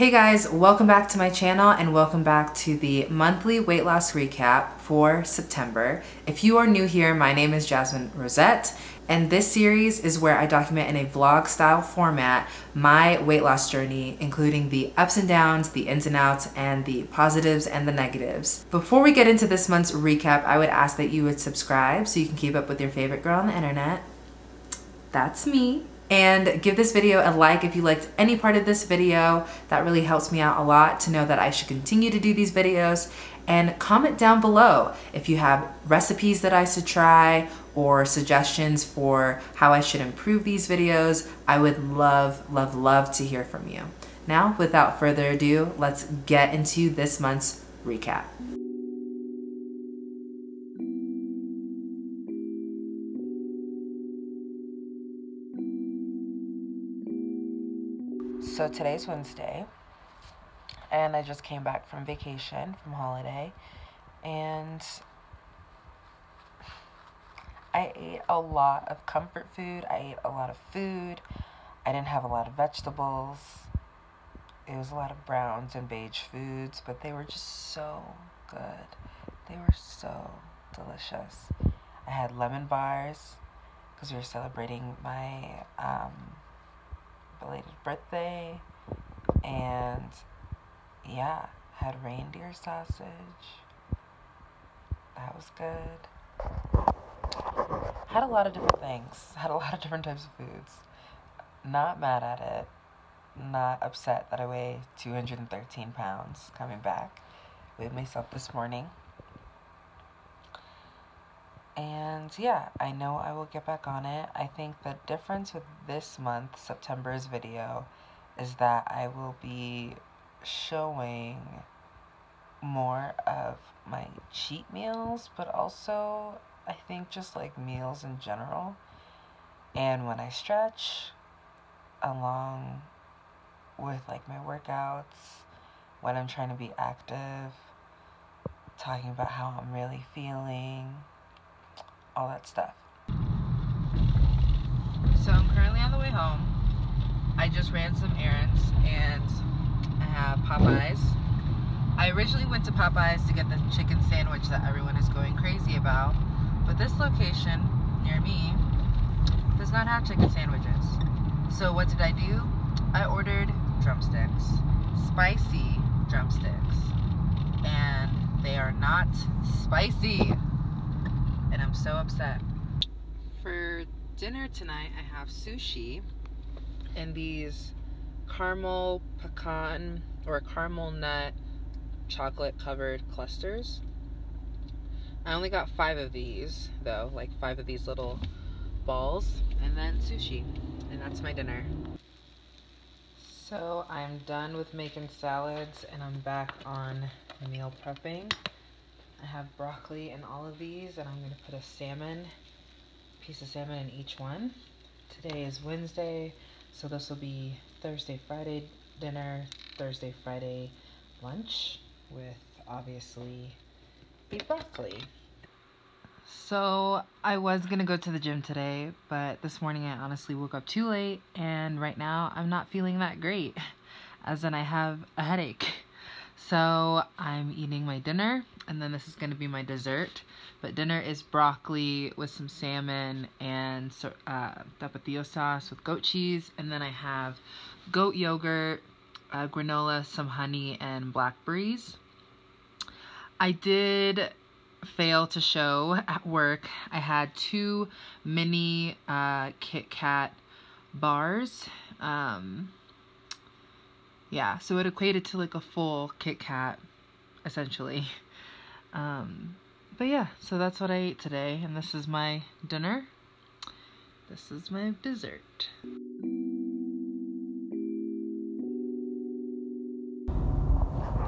Hey guys, welcome back to my channel and welcome back to the monthly weight loss recap for September. If you are new here, my name is Jasmine Rosette, and this series is where I document in a vlog style format my weight loss journey, including the ups and downs, the ins and outs, and the positives and the negatives. Before we get into this month's recap, I would ask that you would subscribe so you can keep up with your favorite girl on the internet. That's me. And give this video a like if you liked any part of this video. That really helps me out a lot to know that I should continue to do these videos. And comment down below if you have recipes that I should try or suggestions for how I should improve these videos. I would love, love, love to hear from you. Now, without further ado, let's get into this month's recap. So today's Wednesday, and I just came back from vacation, from holiday, and I ate a lot of comfort food. I ate a lot of food. I didn't have a lot of vegetables. It was a lot of browns and beige foods, but they were just so good. They were so delicious. I had lemon bars because we were celebrating my belated birthday, and yeah, had reindeer sausage. That was good. Had a lot of different things. Had a lot of different types of foods. Not mad at it. Not upset that I weigh 213 pounds coming back. Weighed myself this morning. And yeah, I know I will get back on it. I think the difference with this month, September's video, is that I will be showing more of my cheat meals, but also I think just like meals in general. And when I stretch, along with like my workouts, when I'm trying to be active, talking about how I'm really feeling, all that stuff. So I'm currently on the way home. I just ran some errands and I have Popeyes. I originally went to Popeyes to get the chicken sandwich that everyone is going crazy about, but this location near me does not have chicken sandwiches. So what did I do? I ordered drumsticks, spicy drumsticks, and they are not spicy. And I'm so upset. For dinner tonight, I have sushi and these caramel pecan or caramel nut chocolate covered clusters. I only got 5 of these though, like 5 of these little balls, and then sushi, and that's my dinner. So I'm done with making salads and I'm back on meal prepping. I have broccoli in all of these, and I'm going to put a piece of salmon in each one. Today is Wednesday, so this will be Thursday, Friday dinner, Thursday, Friday lunch with, obviously, beef broccoli. So I was going to go to the gym today, but this morning I honestly woke up too late, and right now I'm not feeling that great, as in I have a headache. So I'm eating my dinner, and then this is going to be my dessert. But dinner is broccoli with some salmon and tapatio sauce with goat cheese. And then I have goat yogurt, granola, some honey, and blackberries. I did fail to show at work. I had 2 mini Kit Kat bars. Yeah, so it equated to like a full Kit Kat, essentially. But yeah, so that's what I ate today, and this is my dinner. This is my dessert.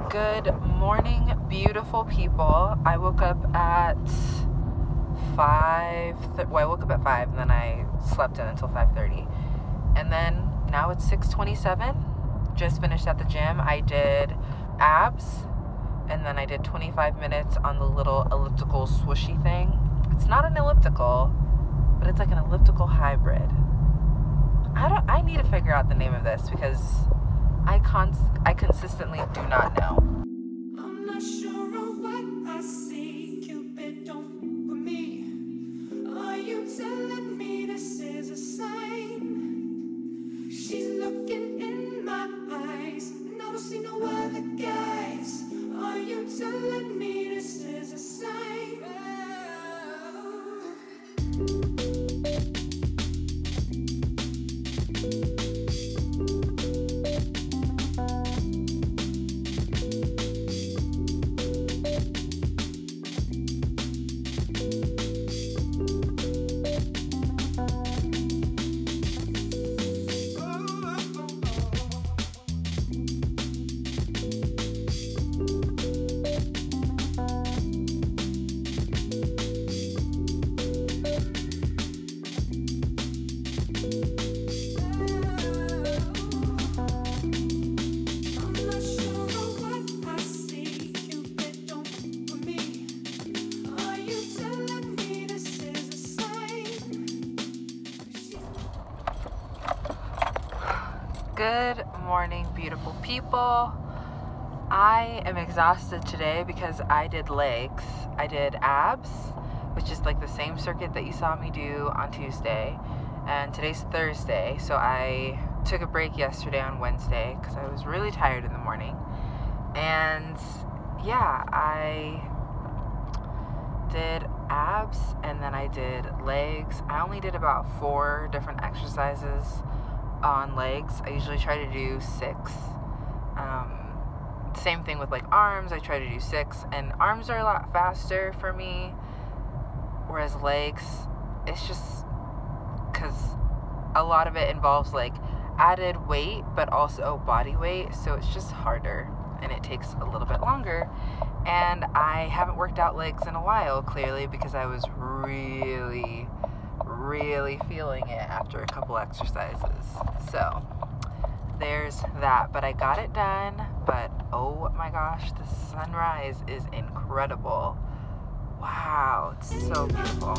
Good morning, beautiful people. I woke up at 5. Well, I woke up at 5, and then I slept in until 5:30, and then now it's 6:27. Just finished at the gym. I did abs, and then I did 25 minutes on the little elliptical swooshy thing. It's not an elliptical, but it's like an elliptical hybrid. I need to figure out the name of this because I I consistently do not know. I'm not sure of what I see. Cupid, don't with me. Are you telling me this is a sign? She's looking in my eyes, and I don't see no other guys. Are you telling me this is a sign? Good morning, beautiful people. I am exhausted today because I did legs. I did abs, which is like the same circuit that you saw me do on Tuesday. And today's Thursday, so I took a break yesterday on Wednesday because I was really tired in the morning. And yeah, I did abs and then I did legs. I only did about 4 different exercises on legs. I usually try to do 6. Same thing with like arms, I try to do 6, and arms are a lot faster for me, whereas legs, it's just because a lot of it involves like added weight but also body weight, so it's just harder and it takes a little bit longer. And I haven't worked out legs in a while, clearly, because I was really feeling it after a couple exercises. So there's that, but I got it done. But oh my gosh, the sunrise is incredible. Wow, it's so beautiful.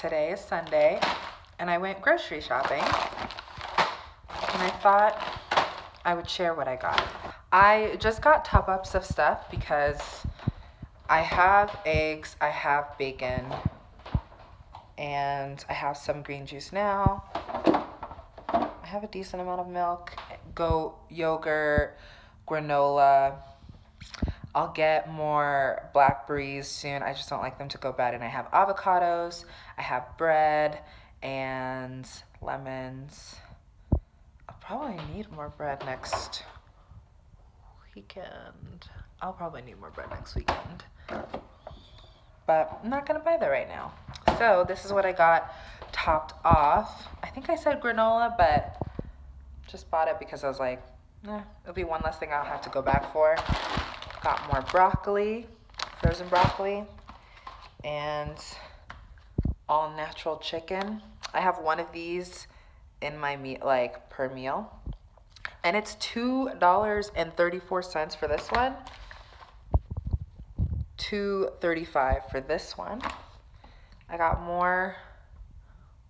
Today is Sunday, and I went grocery shopping, and I thought I would share what I got. I just got top-ups of stuff because I have eggs, I have bacon, and I have some green juice now. I have a decent amount of milk, goat yogurt, granola. I'll get more blackberries soon. I just don't like them to go bad. And I have avocados, I have bread and lemons. I'll probably need more bread next weekend. But I'm not gonna buy that right now. So this is what I got topped off. I think I said granola, but just bought it because I was like, it'll be one less thing I'll have to go back for. Got more broccoli, frozen broccoli, and all natural chicken. I have one of these in my meal, like per meal, and it's $2.34 for this one, $2.35 for this one. I got more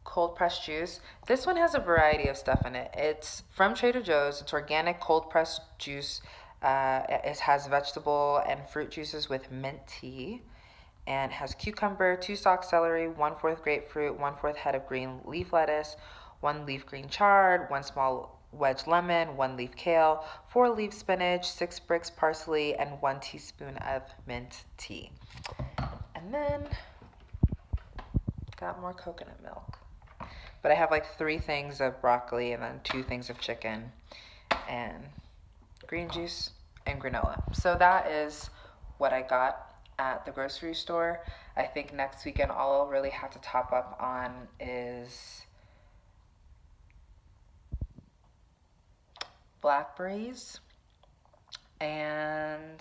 cold pressed juice. This one has a variety of stuff in it. It's from Trader Joe's. It's organic cold pressed juice. It has vegetable and fruit juices with mint tea, and it has cucumber, 2 stalk celery, 1/4 grapefruit, 1/4 head of green leaf lettuce, 1 leaf green chard, 1 small wedge lemon, 1 leaf kale, 4 leaf spinach, 6 bricks parsley, and 1 teaspoon of mint tea. And then got more coconut milk. But I have like 3 things of broccoli and then 2 things of chicken and green juice and granola. So that is what I got at the grocery store. I think next weekend all I'll really have to top up on is blackberries, and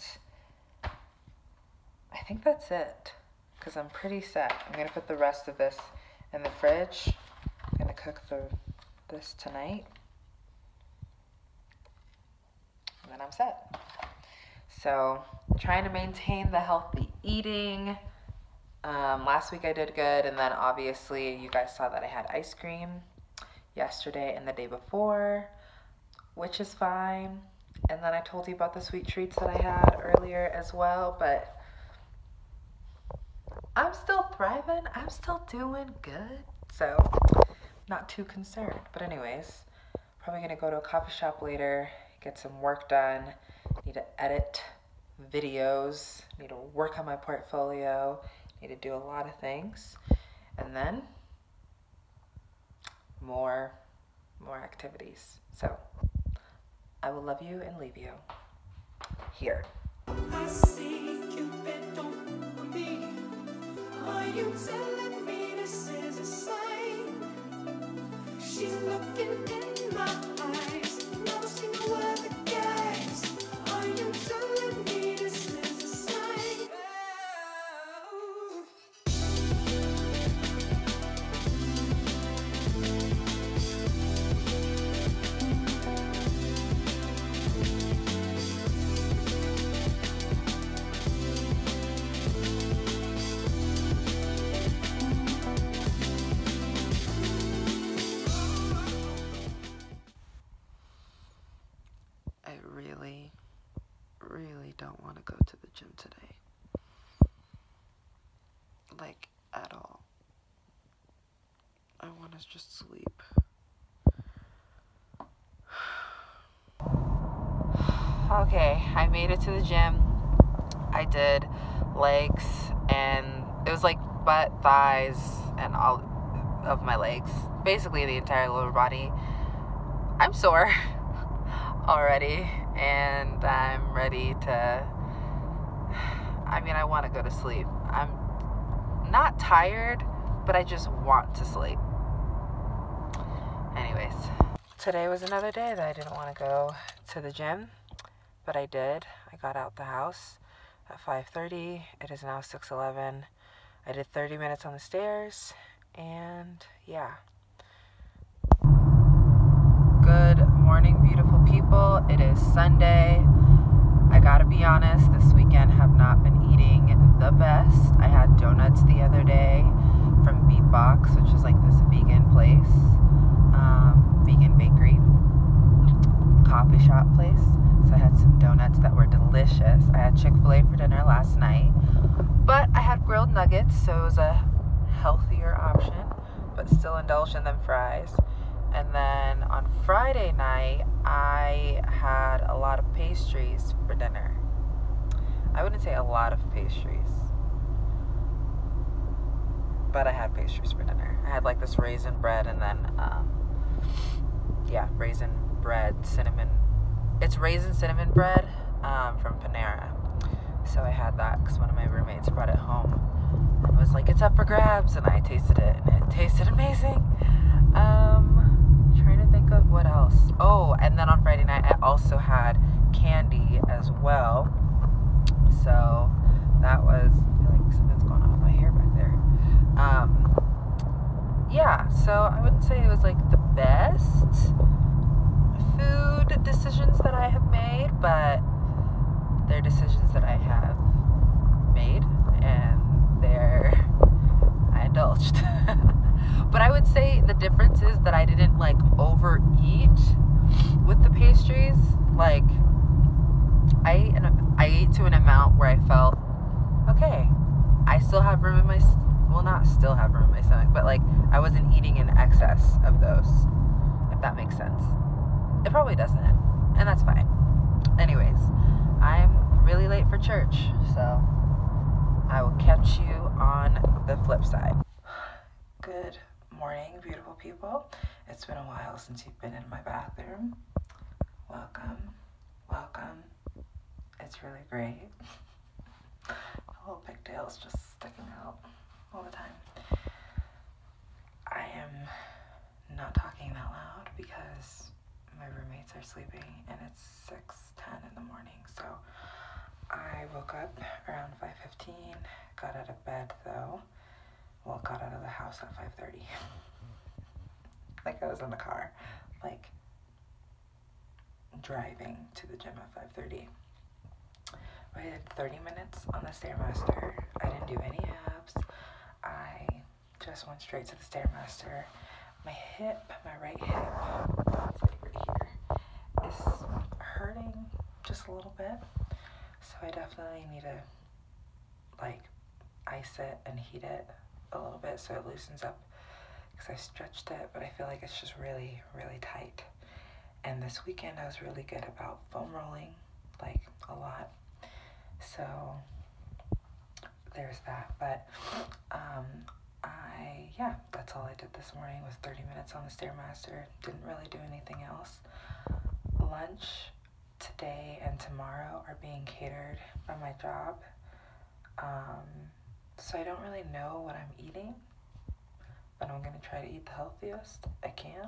I think that's it because I'm pretty set. I'm gonna put the rest of this in the fridge. I'm gonna cook this tonight, and then I'm set. So trying to maintain the healthy eating. Last week I did good, and then obviously you guys saw that I had ice cream yesterday and the day before, which is fine. And then I told you about the sweet treats that I had earlier as well, but I'm still thriving. I'm still doing good, so not too concerned. But anyways, probably gonna go to a coffee shop later, get some work done. Need to edit videos, need to work on my portfolio, need to do a lot of things, and then more activities. So I will love you and leave you here. I see you don't be. Are you telling me this is a sign? She's looking in my eyes, never seen a word again. Don't want to go to the gym today, like at all. I want to just sleep. Okay, I made it to the gym. I did legs, and it was like butt, thighs, and all of my legs, basically the entire lower body. I'm sore already, and I'm ready to, I want to go to sleep. I'm not tired, but I just want to sleep. Anyways, today was another day that I didn't want to go to the gym, but I did. I got out the house at 5:30. It is now 6:11. I did 30 minutes on the stairs, and yeah. Good morning, beautiful people. It is Sunday. I gotta be honest, this weekend have not been eating the best. I had donuts the other day from Beatbox, which is like this vegan place, vegan bakery, coffee shop place. So I had some donuts that were delicious. I had Chick-fil-A for dinner last night, but I had grilled nuggets, so it was a healthier option, but still indulged in them fries. And then on Friday night, I had a lot of pastries for dinner. I wouldn't say a lot of pastries, but I had pastries for dinner. I had like this raisin bread, and then, yeah, raisin bread, cinnamon. It's raisin cinnamon bread from Panera. So I had that because one of my roommates brought it home and was like, it's up for grabs. And I tasted it, and it tasted amazing. Trying to think of what else. Oh, and then on Friday night I also had candy as well. So that was, I feel like something's going on with my hair back there. Yeah, so I wouldn't say it was like the best food decisions that I have made, but they're decisions that I have made, and they're, I indulged. But I would say the difference is that I didn't like overeat with the pastries. Like I ate to an amount where I felt okay. I still have room in my, well, not still have room in my stomach, but like I wasn't eating in excess of those, if that makes sense. It probably doesn't, and that's fine. Anyways, I'm really late for church, so I will catch you on the flip side. Good morning, beautiful people. It's been a while since you've been in my bathroom. Welcome, welcome. It's really great. The little pigtail's just sticking out all the time. I am not talking that loud because my roommates are sleeping and it's 6:10 in the morning. So I woke up around 5:15, got out of bed though. Well, got out of the house at 5:30. Like I was in the car, like driving to the gym at 5:30. I did 30 minutes on the Stairmaster. I didn't do any abs. I just went straight to the Stairmaster. My hip, my right hip, it's right here, is hurting just a little bit. So I definitely need to like ice it and heat it a little bit so it loosens up, because I stretched it, but I feel like it's just really, really tight. And this weekend I was really good about foam rolling, like a lot. So there's that, but that's all I did this morning, was 30 minutes on the Stairmaster. Didn't really do anything else. Lunch today and tomorrow are being catered by my job. So I don't really know what I'm eating, but I'm gonna try to eat the healthiest I can.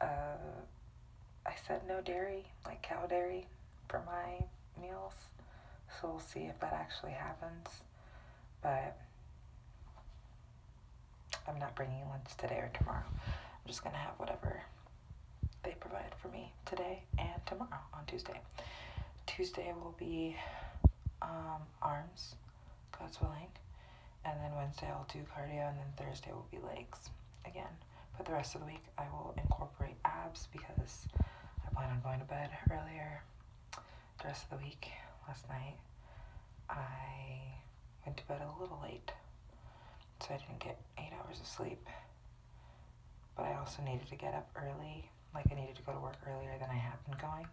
I said no dairy, like cow dairy, for my meals. So we'll see if that actually happens, but I'm not bringing lunch today or tomorrow. I'm just gonna have whatever they provide for me today and tomorrow on Tuesday. Tuesday will be arms, God's willing, and then Wednesday I'll do cardio, and then Thursday will be legs again. But the rest of the week I will incorporate abs because I plan on going to bed earlier the rest of the week. Last night, I went to bed a little late, so I didn't get 8 hours of sleep, but I also needed to get up early, like I needed to go to work earlier than I have been going,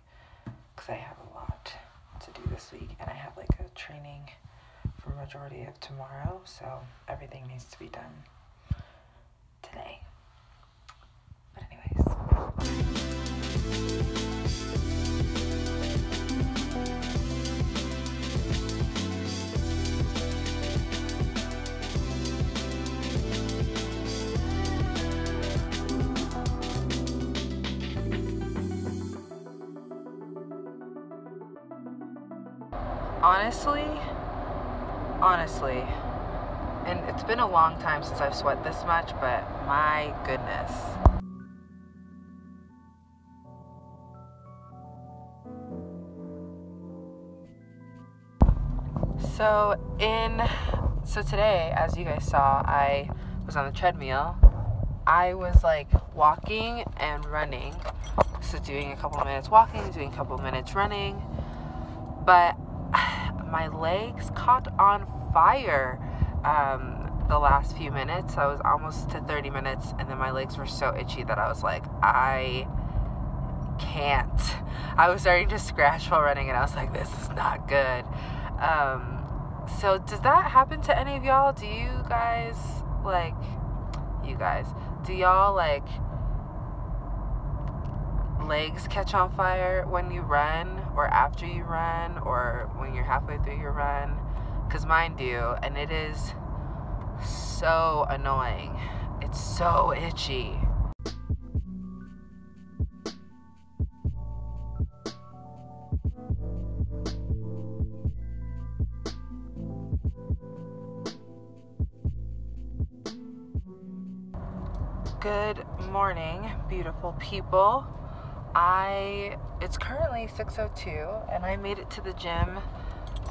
because I have a lot to do this week, and I have like a training for the majority of tomorrow, so everything needs to be done today. But anyways. Honestly, and it's been a long time since I've sweat this much, but my goodness. So today, as you guys saw, I was on the treadmill. I was like walking and running. So doing a couple minutes walking, doing a couple minutes running, but my legs caught on fire the last few minutes. I was almost to 30 minutes, and then my legs were so itchy that I was like, I can't. I was starting to scratch while running, and I was like, this is not good. So does that happen to any of y'all? Do you guys, like, do y'all, like, legs catch on fire when you run, or after you run, or when you're halfway through your run? Because mine do, and it is so annoying. It's so itchy. Good morning, beautiful people. It's currently 6:02, and I made it to the gym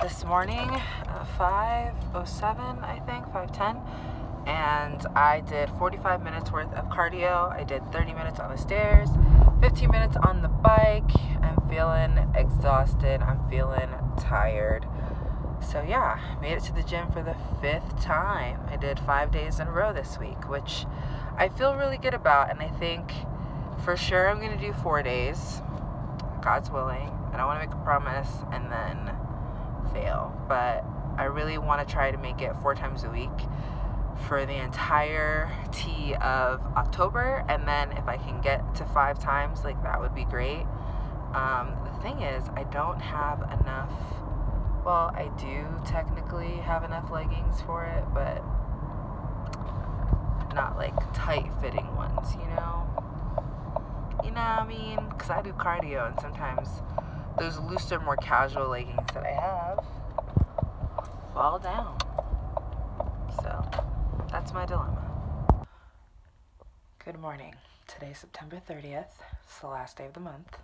this morning, 5:07, I think, 5:10, and I did 45 minutes worth of cardio. I did 30 minutes on the stairs, 15 minutes on the bike. I'm feeling exhausted. I'm feeling tired. So yeah, made it to the gym for the 5th time. I did 5 days in a row this week, which I feel really good about, and I think for sure I'm gonna do 4 days, God's willing. I don't want to make a promise and then fail, but I really want to try to make it 4 times a week. for the entirety of October, and then if I can get to 5 times, like, that would be great. The thing is, I don't have enough, well, I do technically have enough leggings for it, but not like tight fitting ones, you know what I mean, because I do cardio, and sometimes those looser, more casual leggings that I have fall down. So that's my dilemma. Good morning. Today's September 30th. It's the last day of the month.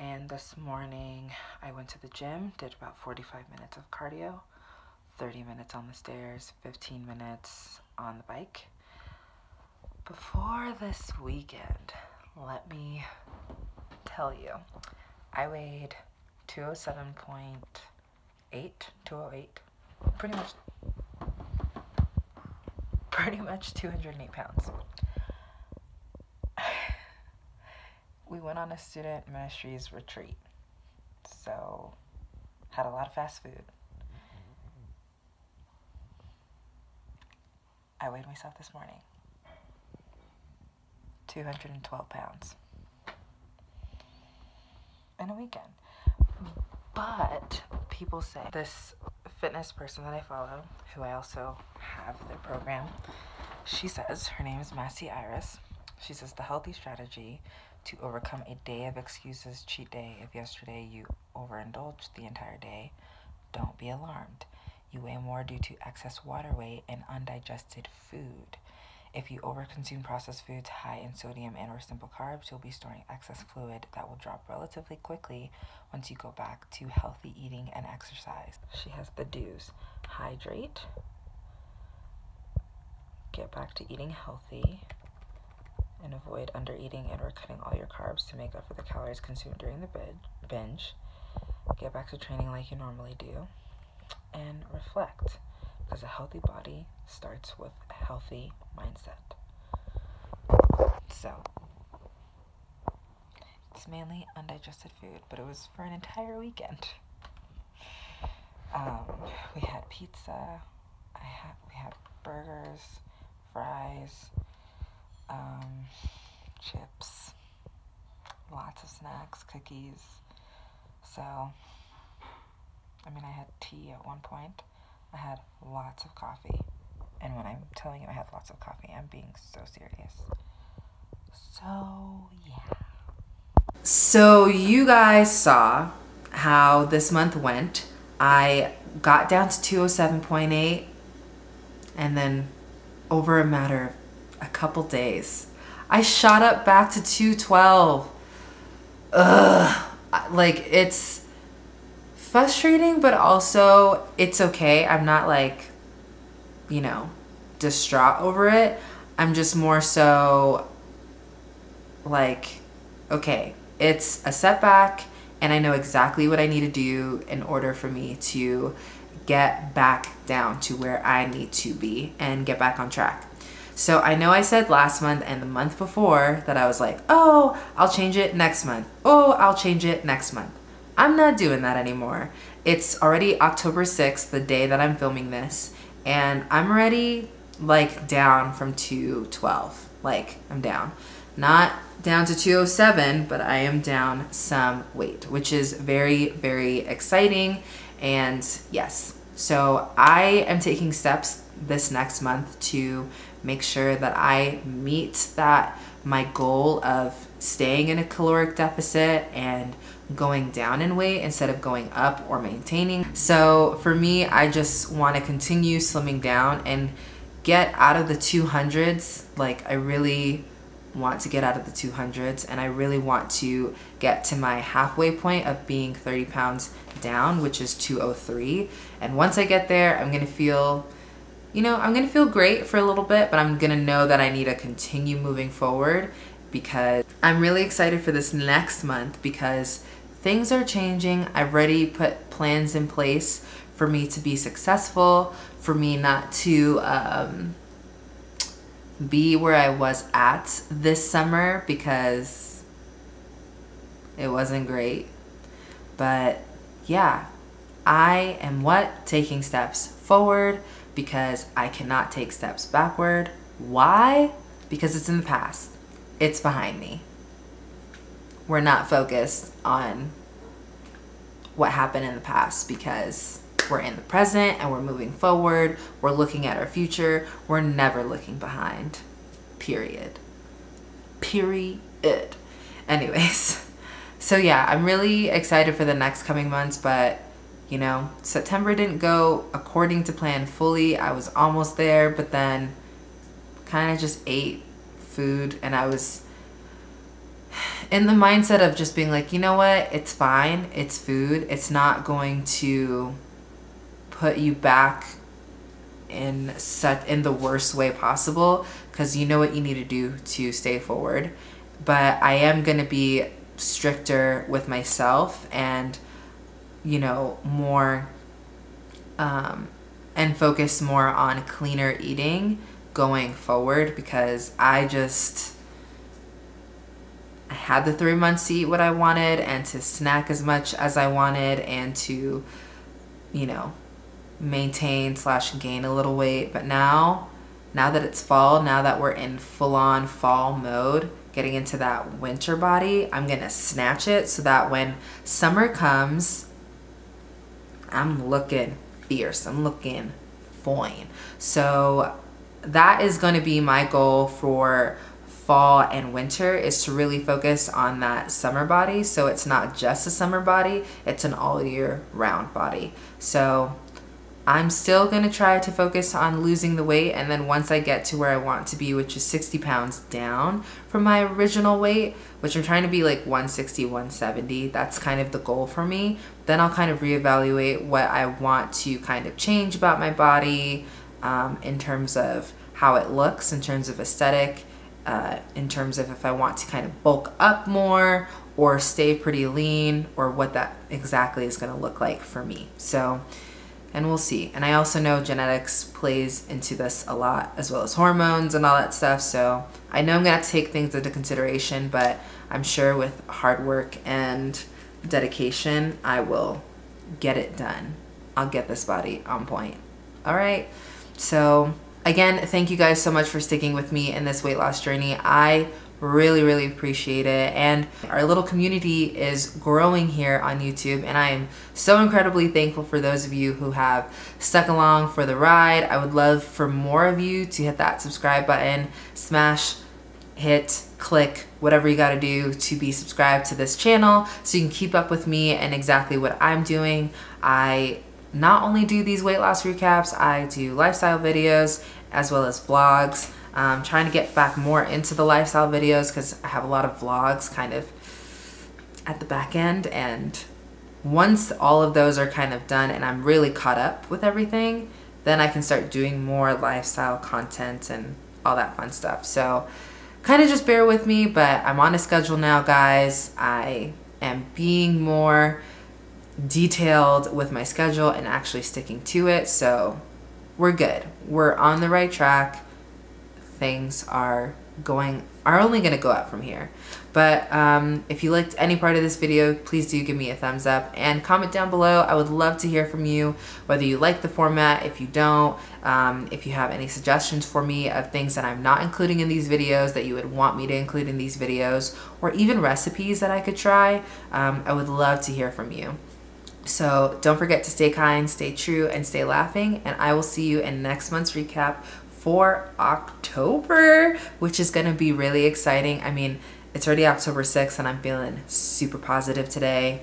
And this morning I went to the gym, did about 45 minutes of cardio, 30 minutes on the stairs, 15 minutes on the bike. Before this weekend, let me tell you, I weighed 208, pretty much 208 pounds. We went on a student ministries retreat, so had a lot of fast food. I weighed myself this morning, 212 pounds in a weekend. But people say, this fitness person that I follow, who I also have their program, she says, her name is Massy Arias, she says the healthy strategy to overcome a day of excuses, cheat day, if yesterday you overindulged the entire day, don't be alarmed. You weigh more due to excess water weight and undigested food. If you overconsume processed foods high in sodium and or simple carbs, you'll be storing excess fluid that will drop relatively quickly once you go back to healthy eating and exercise. She has the do's. Hydrate. Get back to eating healthy. And avoid undereating and or cutting all your carbs to make up for the calories consumed during the binge. Get back to training like you normally do. And reflect. Because a healthy body starts with a healthy mindset. So, it's mainly undigested food, but it was for an entire weekend. We had pizza, we had burgers, fries, chips, lots of snacks, cookies. So, I mean, I had tea at one point. I had lots of coffee, and when I'm telling you I had lots of coffee, I'm being so serious. So, yeah. So, you guys saw how this month went. I got down to 207.8, and then over a matter of a couple days, I shot up back to 212. Ugh. Like, it's frustrating, but also it's okay. I'm not like, you know, distraught over it. I'm just more so like, okay, it's a setback and I know exactly what I need to do in order for me to get back down to where I need to be and get back on track. So I know I said last month and the month before that I was like, oh, I'll change it next month. Oh, I'll change it next month. I'm not doing that anymore. It's already October 6th, the day that I'm filming this, and I'm already like down from 212. Like, I'm down. Not down to 207, but I am down some weight, which is very, very exciting. And yes, so I am taking steps this next month to make sure that I meet that my goal of staying in a caloric deficit and going down in weight instead of going up or maintaining. So for me, I just want to continue slimming down and get out of the 200s. Like, I really want to get out of the 200s, and I really want to get to my halfway point of being 30 pounds down, which is 203. And once I get there, I'm gonna feel, you know, I'm gonna feel great for a little bit, but I'm gonna know that I need to continue moving forward, because I'm really excited for this next month because things are changing. I've already put plans in place for me to be successful, for me not to be where I was at this summer because it wasn't great. But yeah, I am taking steps forward, because I cannot take steps backward. Why? Because it's in the past. It's behind me. We're not focused on what happened in the past because we're in the present and we're moving forward. We're looking at our future. We're never looking behind. Period. Period. Anyways, so yeah, I'm really excited for the next coming months, but you know, September didn't go according to plan fully. I was almost there, but then kind of just ate food and I was in the mindset of just being like, you know what, it's fine, it's food, it's not going to put you back in the worst way possible because you know what you need to do to stay forward. But I am going to be stricter with myself and, you know, more and focus more on cleaner eating going forward because I had the 3 months to eat what I wanted and to snack as much as I wanted and to, you know, maintain / gain a little weight. But now that it's fall, now that we're in full-on fall mode, getting into that winter body, I'm gonna snatch it so that when summer comes, I'm looking fierce, I'm looking fine. So that is gonna be my goal for fall and winter, is to really focus on that summer body. So it's not just a summer body, it's an all year round body. So I'm still gonna try to focus on losing the weight, and then once I get to where I want to be, which is 60 pounds down from my original weight, which I'm trying to be like 160, 170, that's kind of the goal for me, then I'll kind of reevaluate what I want to kind of change about my body in terms of how it looks, in terms of aesthetic, in terms of if I want to kind of bulk up more or stay pretty lean, or what that exactly is going to look like for me. So, and we'll see. And I also know genetics plays into this a lot, as well as hormones and all that stuff. So I know I'm going to have to take things into consideration, but I'm sure with hard work and dedication, I will get it done. I'll get this body on point. All right. So again, thank you guys so much for sticking with me in this weight loss journey. I really, really appreciate it. And our little community is growing here on YouTube, and I am so incredibly thankful for those of you who have stuck along for the ride. I would love for more of you to hit that subscribe button, smash, hit, click, whatever you gotta do to be subscribed to this channel so you can keep up with me and exactly what I'm doing. I not only do these weight loss recaps, I do lifestyle videos as well as vlogs. I'm trying to get back more into the lifestyle videos because I have a lot of vlogs kind of at the back end, and once all of those are kind of done and I'm really caught up with everything, then I can start doing more lifestyle content and all that fun stuff. So kind of just bear with me, but I'm on a schedule now, guys. I am being more detailed with my schedule and actually sticking to it. So we're good. We're on the right track. Things are only going to go up from here. But if you liked any part of this video, please do give me a thumbs up and comment down below. I would love to hear from you, whether you like the format, if you don't, if you have any suggestions for me of things that I'm not including in these videos that you would want me to include in these videos, or even recipes that I could try. I would love to hear from you. So don't forget to stay kind, stay true, and stay laughing, and I will see you in next month's recap for October, which is going to be really exciting. I mean, it's already October 6th and I'm feeling super positive today.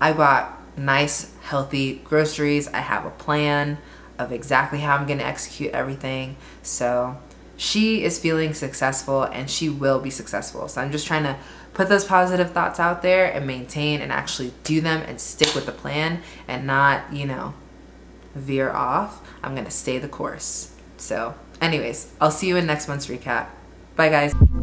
I bought nice, healthy groceries. I have a plan of exactly how I'm going to execute everything. So she is feeling successful and she will be successful. So I'm just trying to put those positive thoughts out there and maintain and actually do them and stick with the plan and not, you know, veer off. I'm going to stay the course. So anyways, I'll see you in next month's recap. Bye, guys.